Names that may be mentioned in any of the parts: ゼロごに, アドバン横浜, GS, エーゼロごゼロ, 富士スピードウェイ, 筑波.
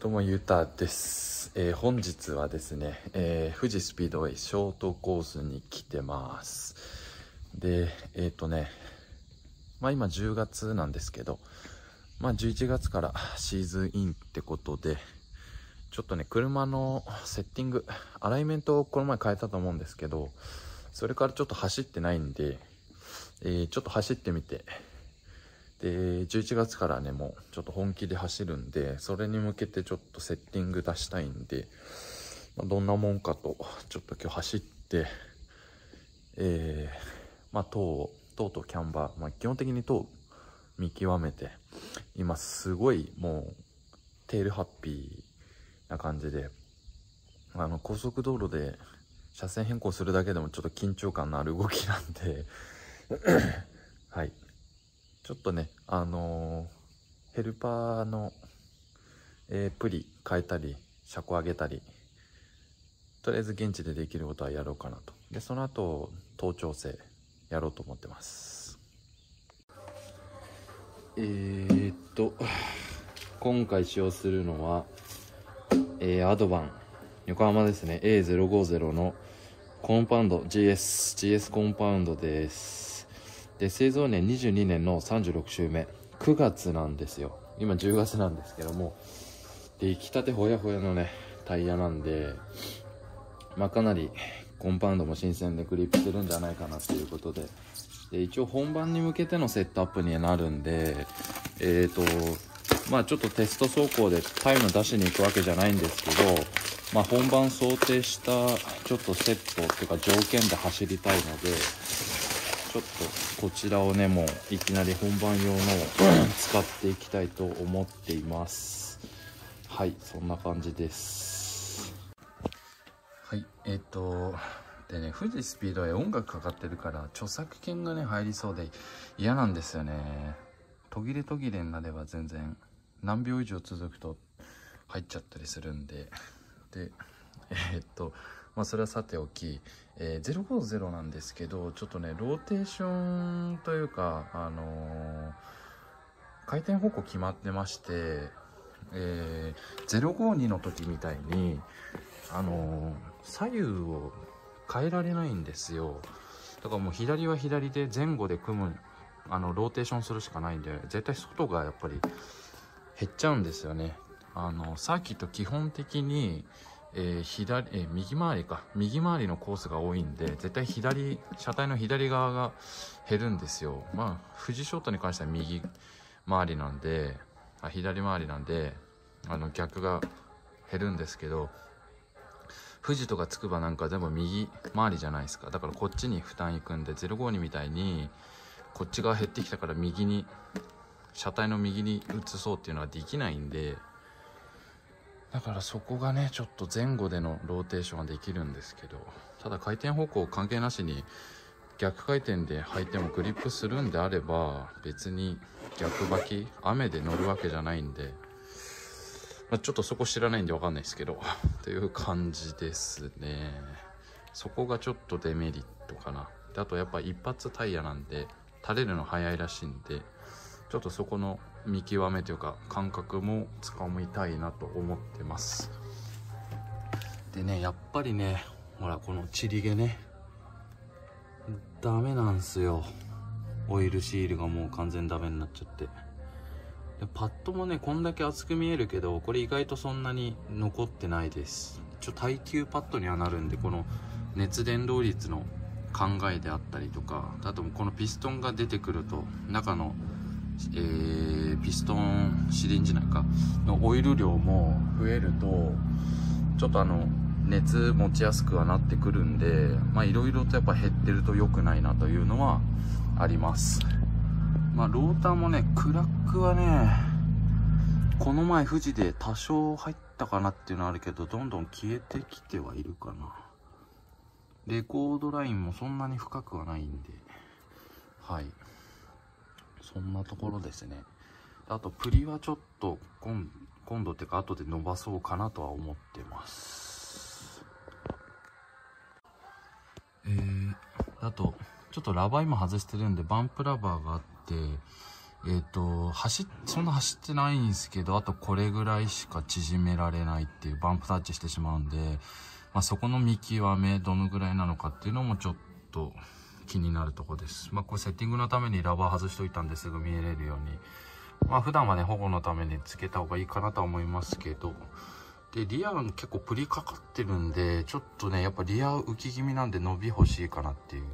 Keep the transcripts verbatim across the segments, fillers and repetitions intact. どうもゆたです、えー、本日はですね、えー、富士スピードウェイショートコースに来てます。でえっとねまあ今じゅうがつなんですけど、まあじゅういちがつからシーズンインってことで、ちょっとね車のセッティングアライメントをこの前変えたと思うんですけど、それからちょっと走ってないんで、えー、ちょっと走ってみて、でじゅういちがつからねもうちょっと本気で走るんで、それに向けてちょっとセッティング出したいんで、まあ、どんなもんかとちょっと今日走って、えー、まあ塔塔とキャンバー、まあ、基本的に塔を見極めて、今すごいもうテールハッピーな感じで、あの高速道路で車線変更するだけでもちょっと緊張感のある動きなんではい、ちょっとね、あのー、ヘルパーの、えー、プリ変えたり車庫上げたり、とりあえず現地でできることはやろうかなと。でその後頭調整やろうと思ってます。えー、っと今回使用するのは、えー、アドバン横浜ですね、 エーゼロごゼロ のコンパウンド ジーエス ジーエス コンパウンドです。で製造年にじゅうにねんのさんじゅうろくしゅうめ、くがつなんですよ。今じゅうがつなんですけども、出来たてほやほやのねタイヤなんで、まあ、かなりコンパウンドも新鮮でグリップするんじゃないかなということで、で一応本番に向けてのセットアップになるんで、えーとまあ、ちょっとテスト走行でタイム出しに行くわけじゃないんですけど、まあ、本番想定したちょっとセットっていうか条件で走りたいので、ちょっとこちらをねもういきなり本番用のを使っていきたいと思っています。はい、そんな感じです。はいえっ、ー、とでね、富士スピードウェイ音楽かかってるから著作権がね入りそうで嫌なんですよね。途切れ途切れになれば全然何秒以上続くと入っちゃったりするんで、でえっ、ー、とまあそれはさておき、えー、ゼロごゼロなんですけど、ちょっとねローテーションというか、あのー、回転方向決まってまして、えー、ゼロごにの時みたいに、あのー、左右を変えられないんですよ。だからもう左は左で前後で組む、あのローテーションするしかないんで、絶対外がやっぱり減っちゃうんですよね。あのサーキット基本的にえー左えー、右回りか右回りのコースが多いんで、絶対左車体の左側が減るんですよ。まあ富士ショートに関しては右回りなんで、あ左回りなんで、あの逆が減るんですけど、富士とか筑波なんか全部右回りじゃないですか。だからこっちに負担いくんで、ゼロごにみたいにこっち側減ってきたから右に車体の右に移そうっていうのはできないんで、だからそこがねちょっと前後でのローテーションができるんですけど、ただ回転方向関係なしに逆回転で履いてもグリップするんであれば、別に逆履き雨で乗るわけじゃないんで、まあ、ちょっとそこ知らないんで分かんないですけどという感じですね。そこがちょっとデメリットかな。であとやっぱ一発タイヤなんで垂れるの早いらしいんで、ちょっとそこの見極めというか感覚もつかみたいなと思ってます。でねやっぱりね、ほらこのチリ毛ねダメなんすよ。オイルシールがもう完全ダメになっちゃって、でパッドもねこんだけ厚く見えるけど、これ意外とそんなに残ってないです。ちょ耐久パッドにはなるんで、この熱伝導率の考えであったりとか、あとこのピストンが出てくると中のえー、ピストンシリンジなんかのオイル量も増えると、ちょっとあの熱持ちやすくはなってくるんで、まあいろいろとやっぱ減ってると良くないなというのはあります。まあローターもねクラックはねこの前富士で多少入ったかなっていうのはあるけど、どんどん消えてきてはいるかな。レコードラインもそんなに深くはないんで、はい、そんなところですね。あとプリはちょっと今今度っていうか後で伸ばそうかなとは思ってます。えー、あとちょっとラバー今外してるんで、バンプラバーがあって、えっと、走っ、そんな走ってないんですけど、あとこれぐらいしか縮められないっていう、バンプタッチしてしまうんで、まあ、そこの見極め、どのぐらいなのかっていうのもちょっと気になるとこです。まあ、これセッティングのためにラバー外しといたんですぐ見えれるように。まあ、普段はね、保護のためにつけた方がいいかなとは思いますけど、で、リアが結構プリかかってるんで、ちょっとね、やっぱリア浮き気味なんで伸び欲しいかなっていう。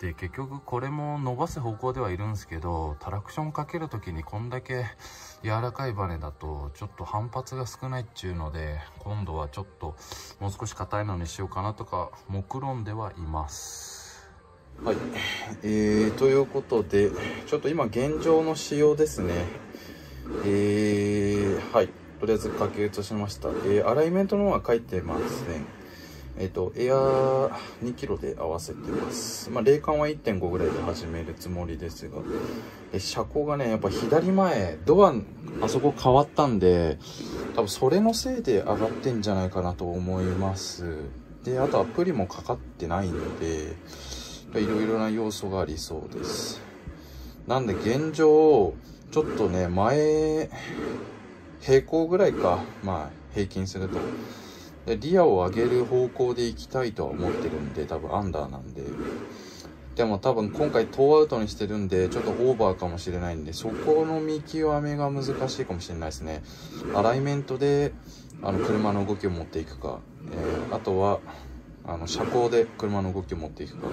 で、結局これも伸ばす方向ではいるんですけど、トラクションかける時にこんだけ柔らかいバネだとちょっと反発が少ないっちゅうので、今度はちょっともう少し硬いのにしようかなとか目論んではいます。はい、えー、ということでちょっと今現状の仕様ですね。えー、はい、とりあえず書き写しました。えー、アライメントの方は書いてますね。えっと、エアーにキロで合わせてます。まあ、冷感は いってんご ぐらいで始めるつもりですが、え車高がね、やっぱ左前、ドア、あそこ変わったんで、多分それのせいで上がってんじゃないかなと思います。で、あとアプリもかかってないので、いろいろな要素がありそうです。なんで現状、ちょっとね、前、平行ぐらいか、まあ、平均すると。で、リアを上げる方向で行きたいとは思ってるんで、多分アンダーなんで。でも多分今回トーアウトにしてるんで、ちょっとオーバーかもしれないんで、そこの見極めが難しいかもしれないですね。アライメントで、あの、車の動きを持っていくか、えー、あとは、あの、車高で車の動きを持っていくか、っ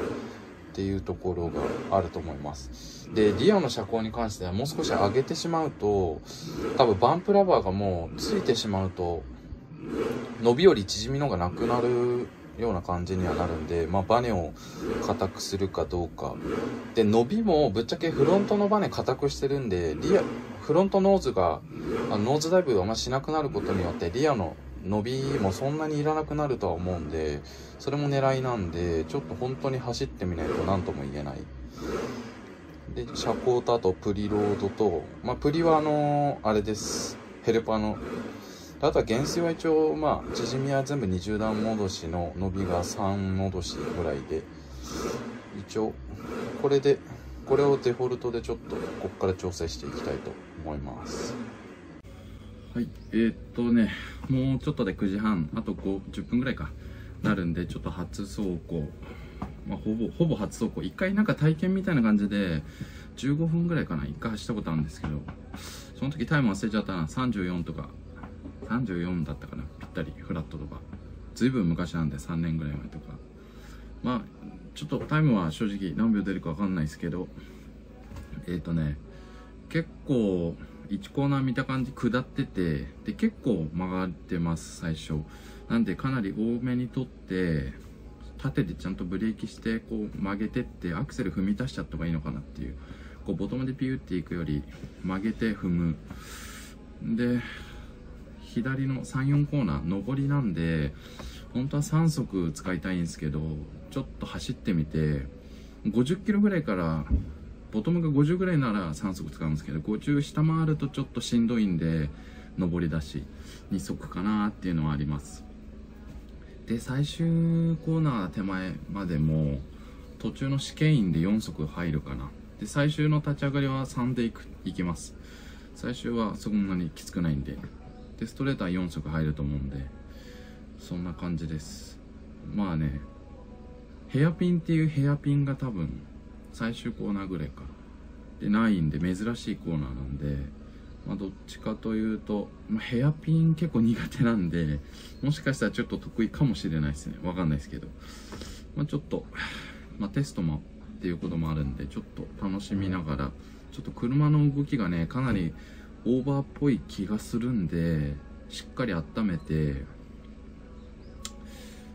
ていうところがあると思います。で、リアの車高に関してはもう少し上げてしまうと、多分バンプラバーがもうついてしまうと、伸びより縮みのがなくなるような感じにはなるんで、まあ、バネを固くするかどうかで、伸びもぶっちゃけフロントのバネ固くしてるんで、リアフロントノーズがあのノーズダイブをあんましなくなることによってリアの伸びもそんなにいらなくなるとは思うんで、それも狙いなんで、ちょっと本当に走ってみないと何とも言えない。で、車高とあとプリロードと、まあ、プリはあのあれです、ヘルパーの。あとは減衰は一応、まあ、縮みは全部にじゅう段戻しの伸びがさん戻しぐらいで、一応、これで、これをデフォルトでちょっと、こっから調整していきたいと思います。はい、えー、っとね、もうちょっとでくじはん、あとごじゅっぷんぐらいかなるんで、ちょっと初走行、まあ、ほぼ、ほぼ初走行、一回なんか体験みたいな感じで、じゅうごふんぐらいかな、一回走ったことあるんですけど、その時タイム忘れちゃったな、さんじゅうよんとか。さんじゅうよんだったかな、ぴったりフラットとか、ずいぶん昔なんでさんねんぐらい前とか、まあちょっとタイムは正直何秒出るか分かんないですけど、えっ、ー、とね結構いちコーナー見た感じ下ってて、で結構曲がってます最初なんで、かなり多めに取って縦でちゃんとブレーキしてこう曲げてって、アクセル踏み出しちゃった方がいいのかなっていう、こうボトムでピューっていくより曲げて踏むで。左のさん、よんコーナー上りなんで、本当はさん速使いたいんですけど、ちょっと走ってみてごじゅっキロぐらいから、ボトムがごじゅうぐらいならさん速使うんですけど、ごじゅう下回るとちょっとしんどいんで、上りだしに速かなっていうのはあります。で、最終コーナー手前までも途中の試験員でよん速入るかな。で、最終の立ち上がりはさんでいくいきます。最終はそんなにきつくないんで。で、ストレートはよん速入ると思うんで、そんな感じです。まあね、ヘアピンっていうヘアピンが多分最終コーナーぐらいかでないんで、珍しいコーナーなんで、まあ、どっちかというと、まあ、ヘアピン結構苦手なんで、もしかしたらちょっと得意かもしれないですね、わかんないですけど、まあ、ちょっと、まあ、テストもっていうこともあるんで、ちょっと楽しみながら、ちょっと車の動きがねかなりオーバーっぽい気がするんで、しっかり温めて、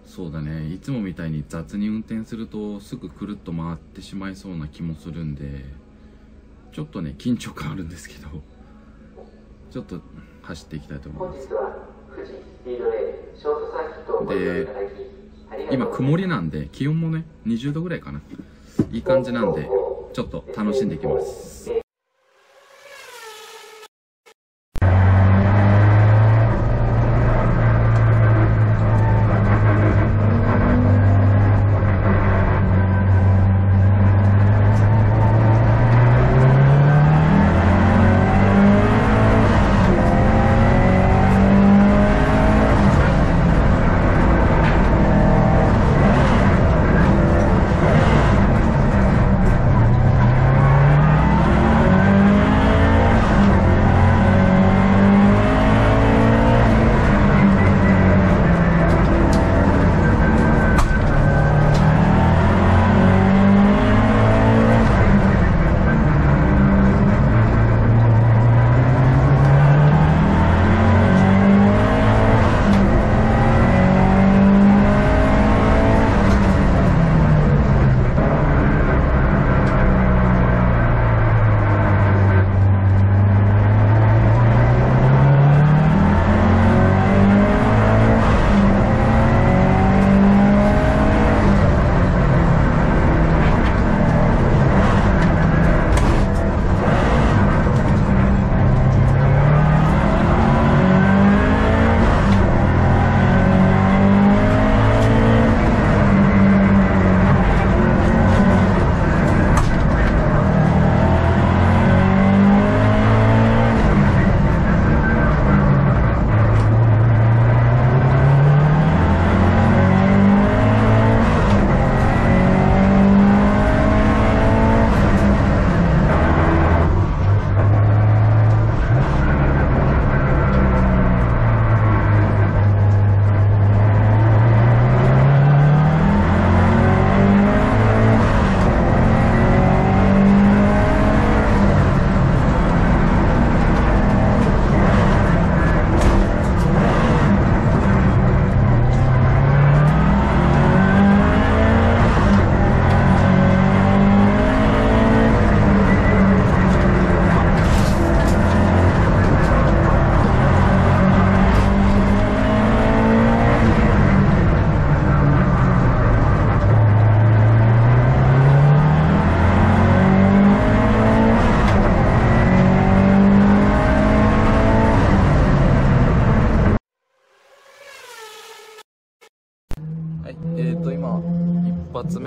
そうだね、いつもみたいに雑に運転するとすぐくるっと回ってしまいそうな気もするんで、ちょっとね緊張感あるんですけど、ちょっと走っていきたいと思います。で、今曇りなんで気温もねにじゅうどぐらいかな、いい感じなんで、ちょっと楽しんでいきます。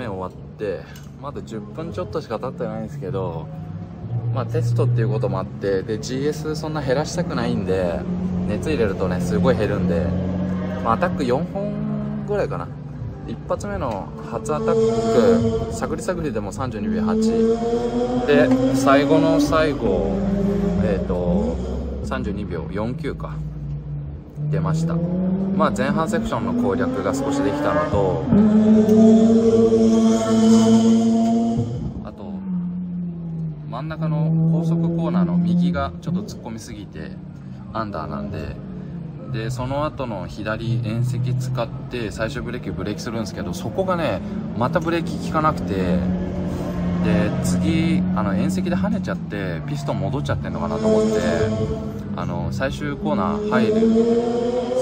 いちじかんめ終わってまだじゅっぷんちょっとしか経ってないんですけど、まあ、テストっていうこともあってで ジーエス そんな減らしたくないんで熱入れるとねすごい減るんで、まあ、アタックよんほんぐらいかな。いち発目の初アタック探り探りでもさんじゅうにびょうはちで最後の最後、えー、とさんじゅうにびょうよんじゅうきゅうか出ました。まあ、前半セクションの攻略が少しできたのとあと真ん中の高速コーナーの右がちょっと突っ込みすぎてアンダーなんで。でその後の左縁石使って最終ブレーキブレーキするんですけどそこがねまたブレーキ効かなくてで次あの縁石で跳ねちゃってピストン戻っちゃってんのかなと思ってあの最終コーナー入る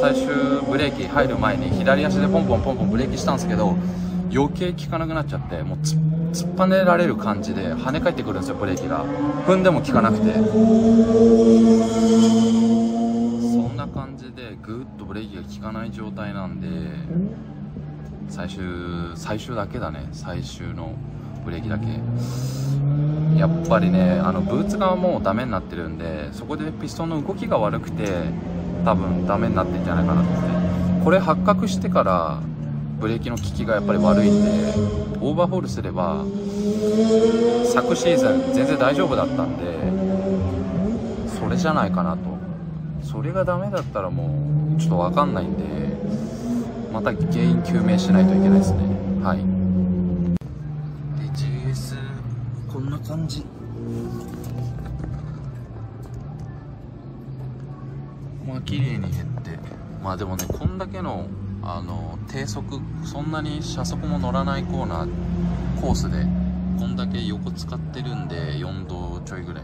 最終ブレーキ入る前に左足でポンポンポンポンブレーキしたんですけど余計効かなくなっちゃってもう 突, 突っ跳ねられる感じで跳ね返ってくるんですよブレーキが踏んでも効かなくて。感じでぐっとブレーキが効かない状態なんで最終最終だけだね最終のブレーキだけやっぱりねあのブーツがもうダメになってるんでそこでピストンの動きが悪くて多分ダメになってるんじゃないかなと思ってこれ発覚してからブレーキの効きがやっぱり悪いんでオーバーホールすれば昨シーズン全然大丈夫だったんでそれじゃないかなと。それがダメだったらもうちょっと分かんないんでまた原因究明しないといけないですね。はい、で ジーエス こんな感じまあ綺麗に減ってまあでもねこんだけのあの低速そんなに車速も乗らないコーナーコースでこんだけ横使ってるんでよんどちょいぐらい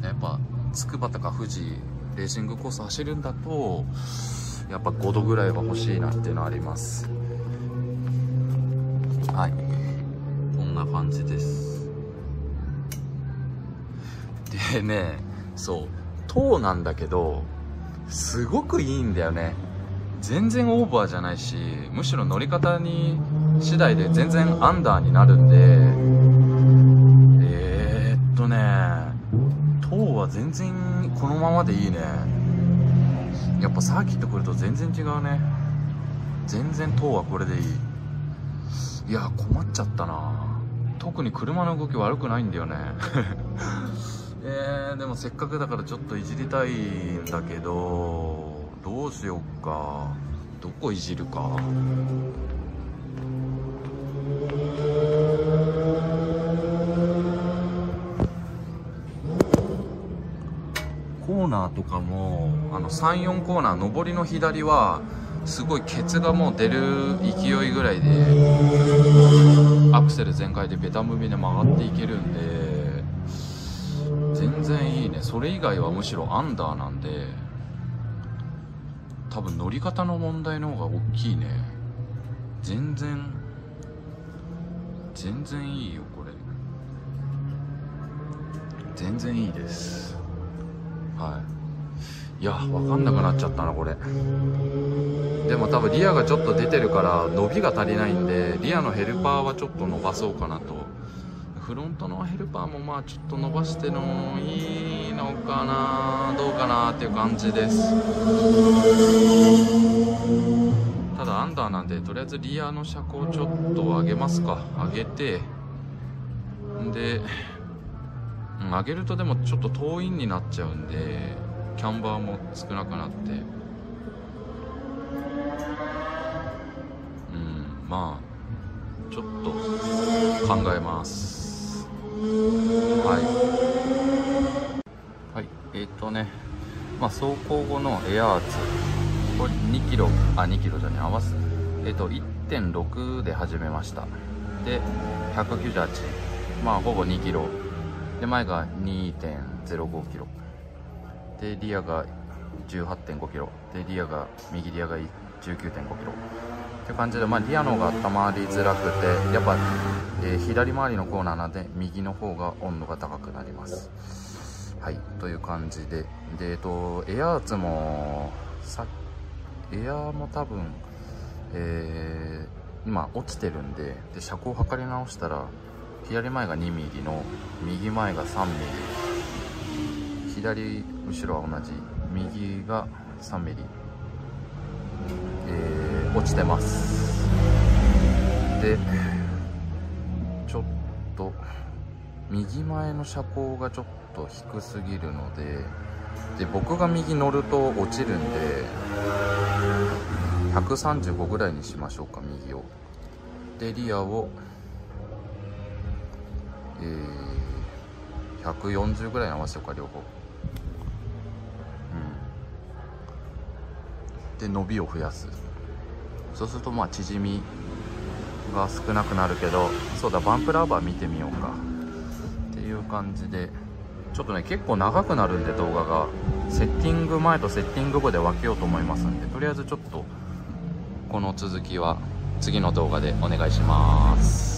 で、ね、やっぱ筑波とか富士レーシングコース走るんだとやっぱごどぐらいは欲しいなっていうのはあります。はい、こんな感じです。でね、そう塔なんだけどすごくいいんだよね。全然オーバーじゃないしむしろ乗り方に次第で全然アンダーになるんでえー、っとね塔は全然このままでいいね。やっぱサーキット来ると全然違うね。全然塔はこれでいい。いや困っちゃったな。特に車の動き悪くないんだよね、えー、でもせっかくだからちょっといじりたいんだけどどうしよっか。どこいじるか。コーナーとかもあのさん、よんコーナー上りの左はすごいケツがもう出る勢いぐらいでアクセル全開でベタ踏みで曲がっていけるんで全然いいね。それ以外はむしろアンダーなんで多分乗り方の問題の方が大きいね。全然全然いいよこれ。全然いいです。はい、いや分かんなくなっちゃったなこれ。でも多分リアがちょっと出てるから伸びが足りないんでリアのヘルパーはちょっと伸ばそうかなと。フロントのヘルパーもまあちょっと伸ばしてのいいのかなどうかなっていう感じです。ただアンダーなんでとりあえずリアの車高ちょっと上げますか。上げてで上げるとでもちょっと遠いんになっちゃうんでキャンバーも少なくなってうんまあちょっと考えます。はい、はい、えー、っとねまあ走行後のエアーツこれにキロあにキロじゃね合わすえー、っと いってんろく で始めました。でひゃくきゅうじゅうはちまあほぼにキロで前が にてんぜろごキロ でリアが じゅうはってんごキロ でリアが右リアが じゅうきゅうてんごキロ っていう感じで、まあ、リアの方が頭回りづらくてやっぱ、えー、左回りのコーナーなので右の方が温度が高くなります。はいという感じでで、えっと、エアーツもさエアーも多分、え今落ちてるん で, で車高を測り直したら左前が にミリ の右前が さんミリ、 左後ろは同じ、右が さんミリ、 えー、落ちてます。でちょっと右前の車高がちょっと低すぎるの で, で僕が右乗ると落ちるんでひゃくさんじゅうごぐらいにしましょうか、右を。でリアを、えー、ひゃくよんじゅうぐらいに合わせようか、両方。うん、で伸びを増やす。そうするとまあ縮みが少なくなるけど、そうだ、バンプラバー見てみようかっていう感じで、ちょっとね結構長くなるんで動画が、セッティング前とセッティング後で分けようと思いますんで、とりあえずちょっとこの続きは次の動画でお願いします。